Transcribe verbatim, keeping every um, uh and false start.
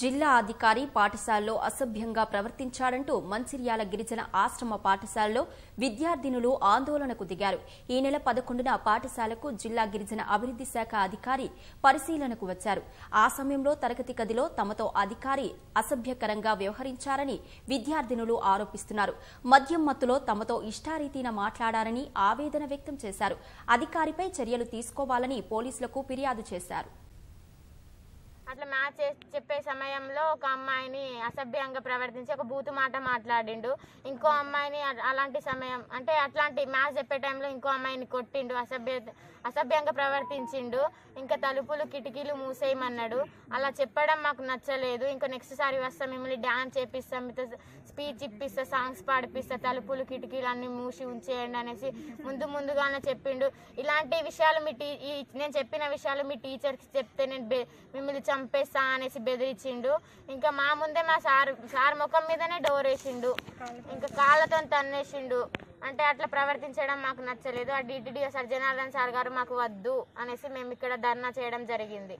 జిల్లా అధికారి పాఠశాలలో అసభ్యంగా ప్రవర్తించారంటూ మంచిర్యాల గిరిజన ఆశ్రమ పాఠశాలలో విద్యార్థినులు ఆందోళనకు దిగారు. ఈ నెల పదకొండున పాఠశాలకు జిల్లా గిరిజన అభివృద్ధి శాఖ అధికారి పరిశీలనకు వచ్చారు. ఆ సమయంలో తరగతి గదిలో తమతో అధికారి అసభ్యకరంగా వ్యవహరించారని విద్యార్థినులు ఆరోపిస్తున్నారు. మద్యం మత్తులో తమతో ఇష్టారీతిన మాట్లాడారని ఆవేదన వ్యక్తం చేశారు. అధికారిపై చర్యలు తీసుకోవాలని పోలీసులకు ఫిర్యాదు చేశారు. అట్లా మ్యాచ్ చెప్పే సమయంలో ఒక అమ్మాయిని అసభ్యంగా ప్రవర్తించి ఒక బూతు మాట మాట్లాడిండు. ఇంకో అమ్మాయిని అలాంటి సమయం అంటే అట్లాంటి మ్యాచ్ చెప్పే టైంలో ఇంకో అమ్మాయిని కొట్టిండు, అసభ్య అసభ్యంగా ప్రవర్తించిండు. ఇంకా తలుపులు కిటికీలు మూసేయమన్నాడు. అలా చెప్పడం మాకు నచ్చలేదు. ఇంకా నెక్స్ట్ సారి వస్తాం, మిమ్మల్ని డ్యాన్స్ చేపిస్తాం, మీతో స్పీచ్ ఇప్పిస్తా, సాంగ్స్ పాడిపిస్తా, తలుపులు కిటికీలు అన్ని మూసి ఉంచేయండి అనేసి ముందు ముందుగానే చెప్పిండు. ఇలాంటి విషయాలు మీ టీ నేను చెప్పిన విషయాలు మీ టీచర్కి చెప్తే నేను బె మిమ్మల్ని చంపేస్తా అనేసి బెదిరించిండు. ఇంకా మా ముందే మా సార్ సార్ ముఖం మీదనే డోర్ వేసిండు, ఇంకా కాళ్ళతో తన్నేసిండు. అంటే అట్లా ప్రవర్తించడం మాకు నచ్చలేదు. ఆ డిటిడి సార్ జనార్దన్ సార్ గారు మాకు వద్దు అనేసి మేము ఇక్కడ ధర్నా చేయడం జరిగింది.